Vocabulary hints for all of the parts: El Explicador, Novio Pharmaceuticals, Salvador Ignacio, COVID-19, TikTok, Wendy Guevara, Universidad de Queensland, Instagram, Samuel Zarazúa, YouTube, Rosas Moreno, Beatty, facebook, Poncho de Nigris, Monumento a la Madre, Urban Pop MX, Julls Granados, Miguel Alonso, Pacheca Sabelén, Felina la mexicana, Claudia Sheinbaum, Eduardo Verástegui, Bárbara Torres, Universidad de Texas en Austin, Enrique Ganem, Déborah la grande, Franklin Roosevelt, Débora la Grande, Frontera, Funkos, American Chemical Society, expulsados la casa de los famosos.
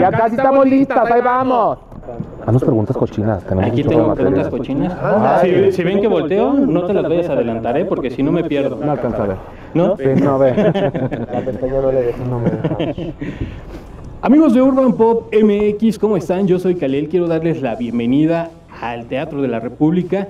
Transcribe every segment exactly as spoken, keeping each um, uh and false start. Ya, ya casi estamos listas, listas, ahí vamos. Haznos preguntas cochinas. Aquí tengo preguntas cochinas. Ah, si, si ven que volteo, no te las vayas a adelantar, ¿eh? Porque si no me pierdo. No alcanza a ver. ¿No? Sí, no ve. La pestaña no le deja. No me deja. Amigos de Urban Pop M X, ¿cómo están? Yo soy Khalil, quiero darles la bienvenida al Teatro de la República.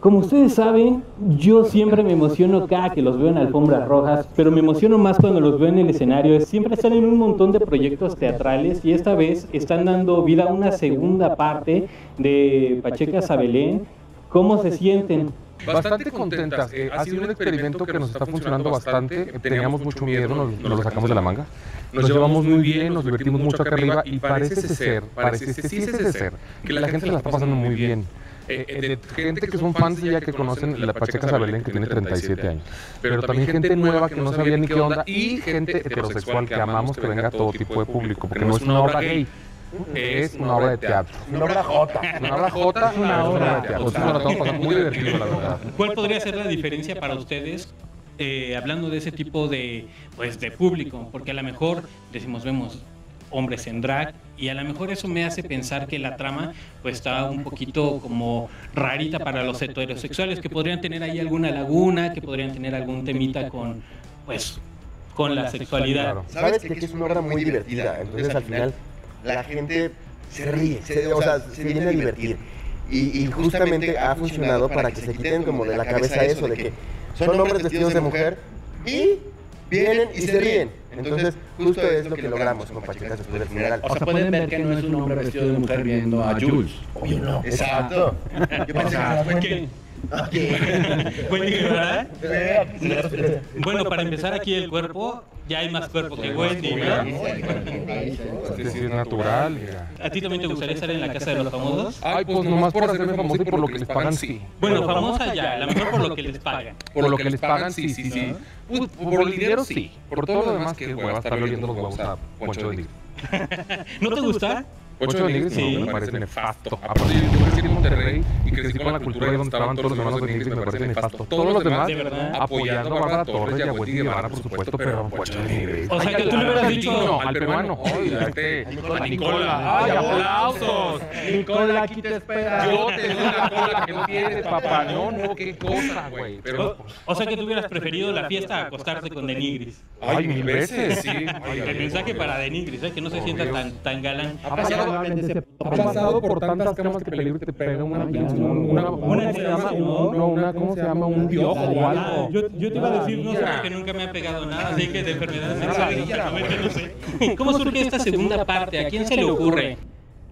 Como ustedes saben, yo siempre me emociono cada que los veo en alfombras rojas, pero me emociono más cuando los veo en el escenario. Siempre están en un montón de proyectos teatrales y esta vez están dando vida a una segunda parte de Pacheca Sabelén. ¿Cómo se sienten? Bastante contentas. Eh, ha sido un experimento que nos está funcionando bastante. Teníamos mucho miedo, nos, nos lo sacamos de la manga. Nos llevamos muy bien, nos divertimos mucho acá arriba y parece ser, parece ser, sí es ser, que la gente se la está pasando muy bien. Eh, eh, de gente que son fans ya que conocen la Pacheca Sabelén, que tiene treinta y siete años. Pero también gente nueva que no sabía ni qué onda y gente heterosexual que amamos que venga todo tipo de público, porque no es una obra gay. Es una obra de teatro. Una obra jota. Una obra jota. Una obra de teatro. Nos lo estamos pasando muy divertido, la verdad. ¿Cuál podría ser la diferencia para ustedes, eh, hablando de ese tipo de, pues, de público? Porque a lo mejor decimos, vemos hombres en drag, y a lo mejor eso me hace pensar que la trama pues está un poquito como rarita para los heterosexuales, que podrían tener ahí alguna laguna, que podrían tener algún temita con, pues, con la sexualidad. Sabes que es una obra muy divertida, entonces al final la gente se ríe, se, o sea, se viene a divertir. Y, y justamente ha funcionado para que se quiten como de la cabeza eso de que son hombres vestidos de mujer y vienen y se ríen. Entonces, justo es lo que logramos con Pacheca después del funeral. O sea, pueden ver que no es un hombre vestido de mujer viendo a Jules. Obvio no. Exacto. Yo pensé que Wendy, ¿verdad? Bueno, para empezar aquí el cuerpo, ya hay más cuerpo que Wendy, ¿verdad? Este sí es natural. ¿A ti también te gustaría estar en la casa de los famosos? Ay, pues nomás por hacerme famoso y por lo que les pagan, sí. Bueno, famosa ya, a lo mejor por lo que les pagan. Por lo que les pagan, sí, sí, sí. Por el dinero, sí. Por todo lo demás, que hueva estar oliendo los huevos a Poncho de Nigris. ¿No te gusta? Poncho de Nigris, sí. No, me parece nefasto. Aparte, yo crecí en Monterrey y crecí con la cultura de donde estaban todos los hermanos de Nigris, me parece nefasto. Todos los demás, apoyando a Bárbara Torres y a Wendy Guevara, por supuesto, pero a Poncho de Nigris. O sea, que tú le hubieras dicho no al peruano. Oye, a Nicola. ¡Ay, aplausos! Nicola, aquí te esperas. Yo te doy una cola que no tienes, papá. No, no, qué cosa, güey. O sea, que tú hubieras preferido la fiesta a acostarse con de Nigris. Ay, mil veces, sí. El mensaje para de Nigris, que no se sienta tan tan galán. Ha pasado por tantas camas que peligro te pega una una una se llama una cómo se llama un piojo o algo. Yo te iba a decir, no sé, que nunca me ha pegado nada, así que de enfermedades sexuales no sé. ¿Cómo surge esta segunda parte? ¿A quién se le ocurre?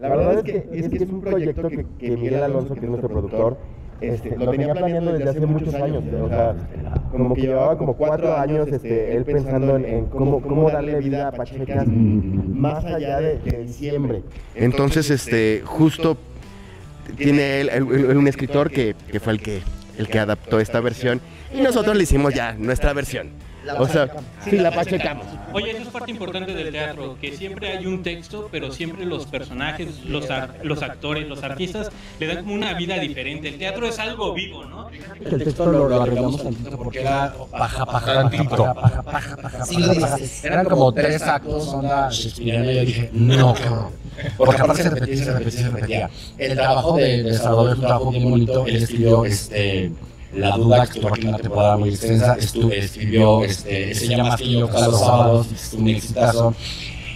La verdad es que es que es un proyecto que que Miguel Alonso, que es nuestro productor, Este, lo tenía planeando desde hace muchos años, o sea, como que llevaba como cuatro años este, él pensando en, en cómo, cómo darle vida a Pacheca más allá de, de diciembre. Entonces, este, justo tiene él, él, él un escritor que, que fue el que, el que adaptó esta versión y nosotros le hicimos ya nuestra versión. O sea, sí, la pachecamos. Oye, eso es parte importante del teatro, que siempre hay un texto, pero siempre los personajes, los, los actores, los artistas, le dan como una vida diferente. El teatro es algo vivo, ¿no? El texto lo, lo arreglamos tantito porque era paja, paja, tantito. Paja, paja, paja, paja, sí, eran como tres actos, onda shakespeariana, y yo dije, no, no. Porque aparte se repetía, se repetía, se repetía. El trabajo de, de Salvador es un trabajo bien bonito, él escribió, este... La duda que estuvo aquí en una temporada muy extensa, estuve, escribió, este, se llama Astillo, cada los sábados, un exitazo.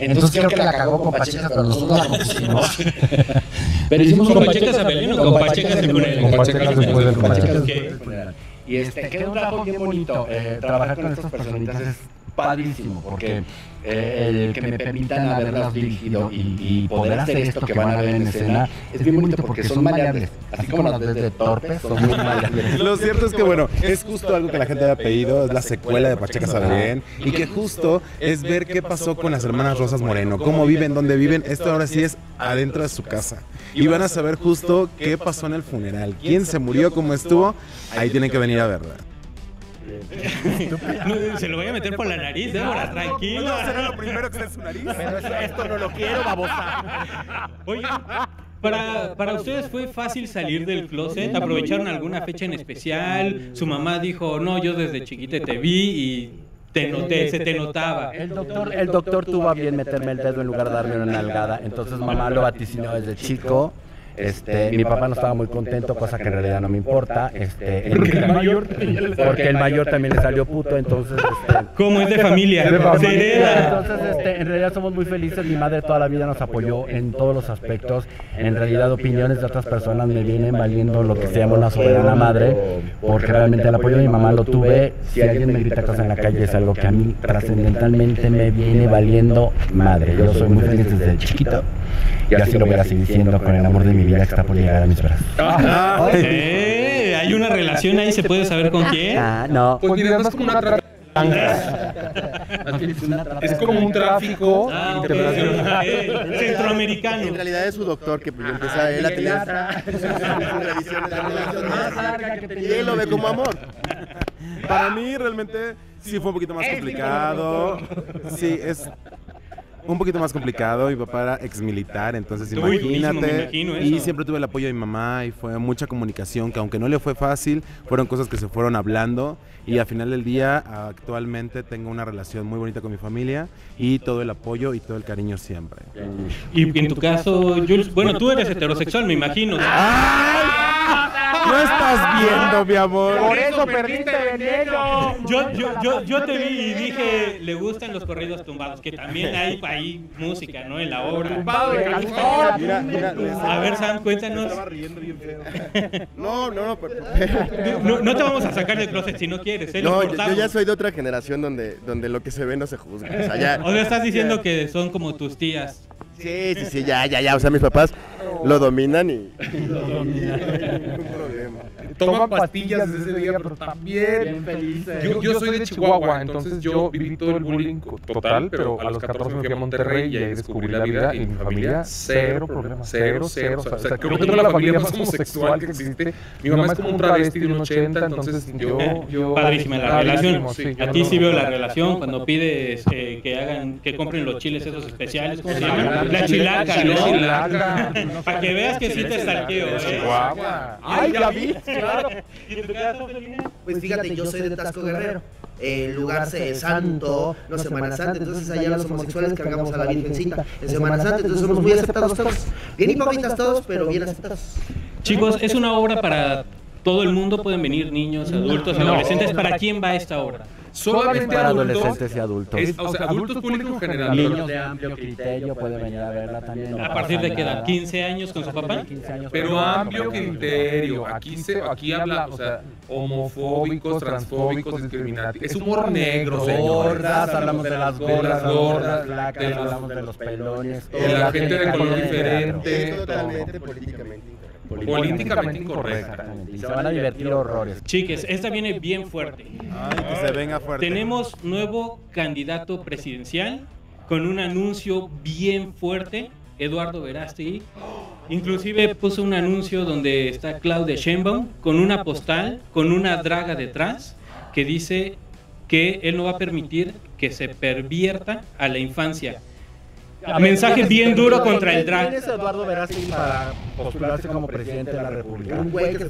Entonces creo que la cagó con Pacheca, pero nosotros la compusimos. Pero hicimos con Pacheca Sabelén o con Pacheca Sabelén. Con Pacheca Sabelén, con Pacheca Sabelén. Y este, quedó un trabajo bien bonito. Eh, trabajar con estos personitas es padrísimo, porque eh, el que me permitan haberlas dirigido y, y poder hacer esto que van a ver en escena es bien bonito porque son maleables, así como las de torpes son muy maleables. Lo cierto es que bueno, es justo algo que la gente había pedido, es la secuela de Pacheca Sabelén y que justo es ver qué pasó con las hermanas Rosas Moreno, cómo viven, dónde viven, esto ahora sí es adentro de su casa y van a saber justo qué pasó en el funeral, quién se murió, cómo estuvo, ahí tienen que venir a verla. No, se lo voy a meter por la nariz, Débora, no, tranquilo. No, será lo primero que sea su nariz. Pero eso, esto no lo quiero, babosa. Oye, para, para ustedes fue fácil salir del closet. ¿Aprovecharon alguna fecha en especial? Su mamá dijo, no, yo desde chiquita te vi y Te noté, se te notaba. El doctor, el doctor tuvo a bien meterme el dedo en lugar de darme una nalgada. Entonces mamá lo vaticinó desde chico. Este, mi papá no estaba muy contento, cosa que en realidad no me importa. Este, el, porque, el mayor, porque el mayor también le salió puto, entonces. Este, ¿Cómo es de familia? De familia. Se hereda. Entonces, este, en realidad somos muy felices. Mi madre toda la vida nos apoyó en todos los aspectos. En realidad, opiniones de otras personas me vienen valiendo lo que se llama una soberana madre, porque realmente el apoyo de mi mamá lo tuve. Si alguien me grita cosas en la calle, es algo que a mí trascendentalmente me viene valiendo madre. Yo soy muy feliz desde chiquito. Y así lo voy a seguir diciendo con el amor de mi vida que está por llegar a mis brazos. Ah, eh, ¿hay una relación ahí? ¿Se puede saber con quién? Ah, no. Pues mira, no es como una trata. Es como un tráfico ah, internacional. Okay. Eh, centroamericano. En realidad es su doctor que empezó a él a tener relación más larga que tenía. Y él lo ve como amor. Para mí realmente sí fue un poquito más complicado. Sí, es... un poquito más complicado, mi papá era exmilitar, entonces imagínate, y siempre tuve el apoyo de mi mamá y fue mucha comunicación que aunque no le fue fácil, fueron cosas que se fueron hablando y al final del día actualmente tengo una relación muy bonita con mi familia y todo el apoyo y todo el cariño siempre. Y en tu caso, Jules, bueno, tú eres heterosexual, me imagino. No estás viendo, mi amor. Por eso perdiste veneno. Yo, yo, yo, yo te vi y dije, le gustan los corridos tumbados, que también hay ahí música, ¿no? En la obra. Mira, mira, a ver, Sam, cuéntanos. No, no, no, pero, pero. No, no te vamos a sacar del closet si no quieres. ¿Eh? No, yo, yo ya soy de otra generación donde, donde lo que se ve no se juzga. O sea, ya, o sea, estás diciendo que son como tus tías. Sí, sí, sí, ya, ya, ya. O sea, mis papás lo dominan y... lo dominan. Ningún problema. Toman pastillas ese día, pero también felices. Yo, yo soy de Chihuahua, entonces yo viví todo el bullying total, pero a los catorce me fui a Monterrey y ahí descubrí la vida y mi familia, cero problemas, cero, cero. O sea, creo que tengo la familia más homosexual que existe. Mi mamá es como un travesti de un ochenta, entonces yo... yo padrísima la relación. A ti sí veo la relación cuando pides eh, que hagan, que compren los chiles esos especiales, ¿cómo se llaman? La chilaca, ¿no? La chilaca. Para que veas que sí te estalqueo, ¿eh? Chihuahua. ¡Ay, ya vi! Claro. ¿Y en tu caso, Felina? Pues fíjate, yo soy de Tasco Guerrero. El lugar es santo, no Semana Santa, entonces allá los homosexuales cargamos a la Virgencita. En Semana Santa, entonces somos muy aceptados todos. Bien hipócritas todos, pero bien aceptados. Chicos, es una obra para todo el mundo. Pueden venir niños, adultos, adolescentes. ¿Para quién va esta obra? Solamente para adultos, adolescentes y adultos. Es, o sea, adultos públicos en general. Niños de amplio criterio pueden venir a verla también. No ¿A partir de qué edad? ¿quince años con su papá? Pero amplio criterio. Aquí, se, aquí habla, o sea, homofóbicos, transfóbicos, discriminativos. Es humor negro, señor. Gordas, hablamos de las gordas, gordas, flacas, hablamos de los pelones. De la gente de color diferente. Es totalmente políticamente incorrecto. Políticamente incorrecta. Y se van a divertir horrores. Chiques, esta viene bien fuerte. Ay, que se venga fuerte. Tenemos nuevo candidato presidencial con un anuncio bien fuerte, Eduardo Verástegui. Inclusive puso un anuncio donde está Claudia Sheinbaum con una postal, con una draga detrás, que dice que él no va a permitir que se pervierta a la infancia. A mensaje bien duro contra el drag. ¿Quién es Eduardo Verástegui para postularse como presidente de la República?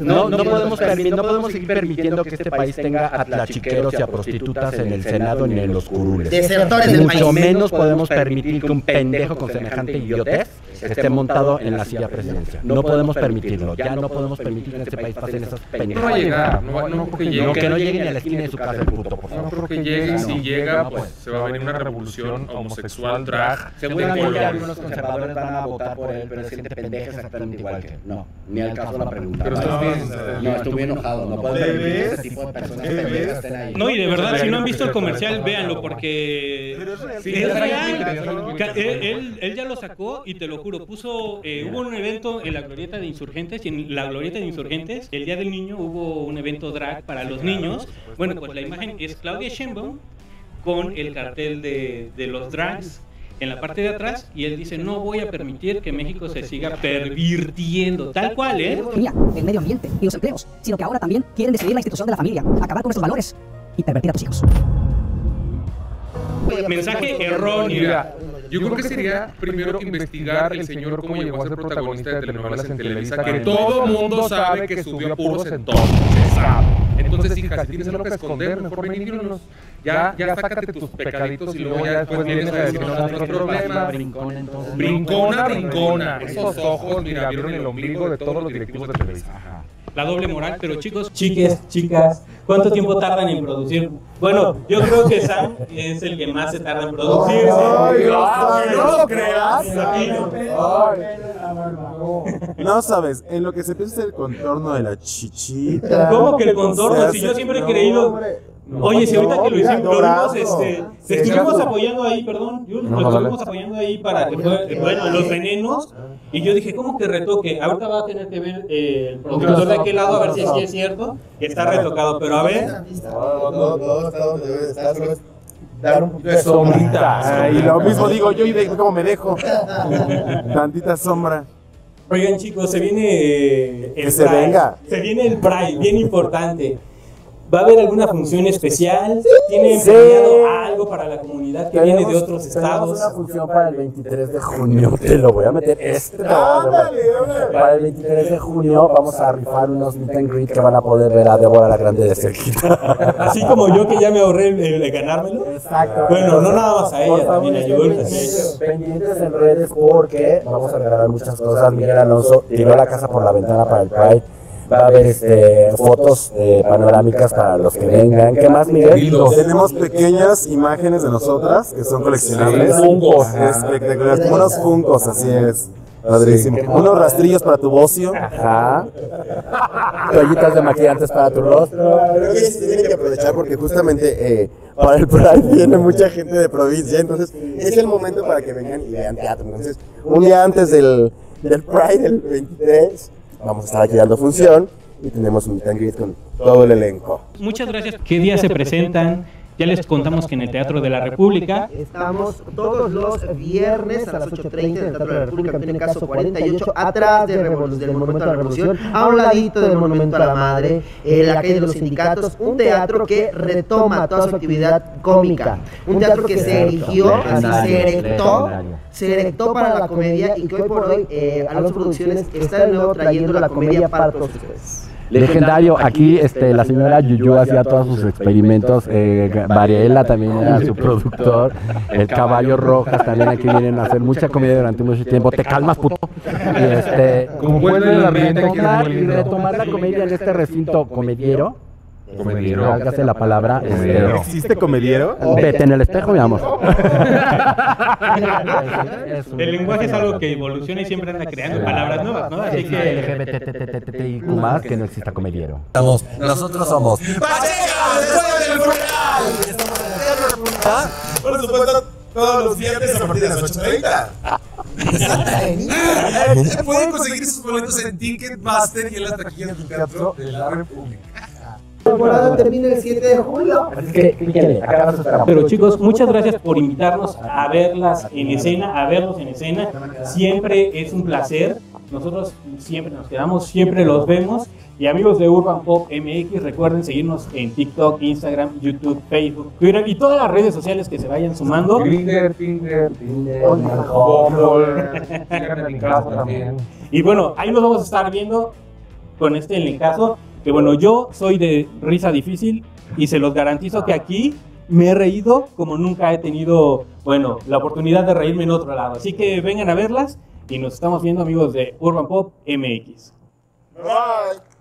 No, no podemos, no podemos seguir permitiendo que este país tenga a tlachiqueros y a prostitutas en el Senado ni en los curules. Desertores del país. Mucho menos podemos permitir que un pendejo con semejante idiotez esté montado en la silla presidencial. No podemos permitirlo. Ya no podemos permitir que en este país pasen esas pendejas. No va a llegar. No, no creo que llegue. No, que no lleguen a la esquina de su casa el puto, por favor. No creo que llegue. Si llega, pues se va a venir una revolución homosexual, drag. Algunos conservadores van a votar por él, pero es gente pendeja exactamente igual que él. No, ni al caso la pregunta. Pero no, no, no, estuve enojado. No puedo ver ese tipo de personas que estén ahí. No, y de verdad, si no han visto el comercial, véanlo, porque es real. Él, él ya lo sacó y te lo juro. Puso, eh, hubo un evento en la Glorieta de Insurgentes, y en la Glorieta de Insurgentes, el Día del Niño, hubo un evento drag para los niños. Bueno, pues la imagen es Claudia Sheinbaum con el cartel de, de los drags en la parte de atrás, y él dice, no voy a permitir que México se siga pervirtiendo, tal cual, ¿eh? El medio ambiente y los empleos, sino que ahora también quieren destruir la institución de la familia, acabar con nuestros valores y pervertir a tus hijos. Mensaje erróneo. Yo creo que sería primero investigar el señor cómo llegó a ser protagonista de telenovelas en Televisa, que todo mundo sabe que subió a puros entonces. Entonces, hija, si tienes algo que esconder, mejor venirnos. Ya, ya, ya sácate tus pecaditos y luego ya después vienes a decir otros problemas. Brincona, entonces. Brincona, brincona. Esos ojos, mira, vieron el ombligo de todos los directivos de Televisa. Ajá. La doble moral, pero chicos, chiques, chicas, ¿cuánto tiempo tardan en producir? Bueno, yo creo que Sam es el que más se tarda en producir. ¡Ay, no lo creas! No sabes, en lo que se piensa es el contorno de la chichita. ¿Cómo que el contorno? Si yo siempre he creído... No, oye, si ahorita no, que lo hicimos, lo este, te estuvimos apoyando ahí, perdón, yo, no, lo estuvimos dale. apoyando ahí para que, bueno, los venenos, y yo dije, ¿cómo que retoque? Ahorita va a tener que ver eh, el productor de aquel lado, a ver si es, si es cierto, que está retocado, pero a ver... No, no, no, no, debe estar... Dar un poquito de sombrita. Y lo mismo digo yo, y de cómo me dejo. Tantita sombra. Oigan, chicos, se viene el... Que se venga. Se viene el Pride, bien importante. ¿Va a haber alguna función especial? ¿Tienen sí. planeado algo para la comunidad que tenemos, viene de otros estados? Una función para el veintitrés de junio, te lo voy a meter extra. Ándale, para el veintitrés de junio vamos a rifar unos meet and greet que van a poder ver a Débora la Grande de cerquita. Así como yo que ya me ahorré el, el ganármelo. Exacto. Bueno, no nada más a ella, también ayudó el pendientes, pendientes en redes porque vamos a regalar muchas cosas. Miguel Alonso tiró la casa por la ventana para el Pride. Va a haber este, fotos eh, panorámicas para los que vengan. ¿Qué más, Miguel? Tenemos pequeñas imágenes de nosotras que son coleccionables. Funkos. Espectaculares. Como unos Funkos, así es. Padrísimo. Sí, unos rastrillos para tu bocio. Ajá. Toallitas de maquillantes para tu rostro. Creo que sí tienen que aprovechar porque justamente eh, para el Pride viene mucha gente de provincia. Entonces es el momento para que vengan y vean teatro. Entonces, un día antes del, del Pride, el veintitrés. Vamos a estar aquí dando función y tenemos un meet and greet con todo el elenco. Muchas gracias. ¿Qué día se presentan? Ya les contamos que en el Teatro de la República estamos todos los viernes a las ocho treinta en el Teatro de la República, en el caso cuarenta y ocho, atrás de Revol del Monumento a la Revolución, a un ladito del Monumento a la Madre, eh, la calle de los sindicatos, un teatro que retoma toda su actividad cómica, un teatro que se erigió, así se erectó, se erectó para la comedia y que hoy por hoy eh, a las producciones está de nuevo trayendo la comedia para todos ustedes. Legendario, aquí este, la señora Yuyu hacía todos sus experimentos, eh, Varela también era su productor, el Caballo Rojas también aquí vienen a hacer mucha comedia durante mucho tiempo, te calmas puto, y este, como vuelve la retomar y retomar la comedia en este recinto comediero. Comediero. Hágase la palabra. Comediero. ¿Existe comediero? Vete en el espejo, mi amor. El lenguaje es algo que evoluciona y siempre anda creando palabras nuevas, ¿no? Así que L G B T T I Q más que no exista comediero. Nosotros somos Pacheca, después del funeral. Estamos en el Teatro República. Por supuesto, todos los viernes a partir de las ocho treinta. Pueden conseguir sus boletos en Ticketmaster y en las taquillas del Teatro de la República. La temporada termina el siete de julio. Así que, fíjense, acá vamos a estar. Pero chicos, muchas gracias por invitarnos a verlas en escena, a verlos en escena. Siempre es un placer. Nosotros siempre nos quedamos, siempre los vemos. Y amigos de Urban Pop M X, recuerden seguirnos en TikTok, Instagram, YouTube, Facebook, Twitter y todas las redes sociales que se vayan sumando. Grinder, Tinder, Tinder, también. Y bueno, ahí nos vamos a estar viendo con este enlacazo. Que bueno, yo soy de risa difícil y se los garantizo que aquí me he reído como nunca he tenido, bueno, la oportunidad de reírme en otro lado. Así que vengan a verlas y nos estamos viendo, amigos de Urban Pop M X. Bye.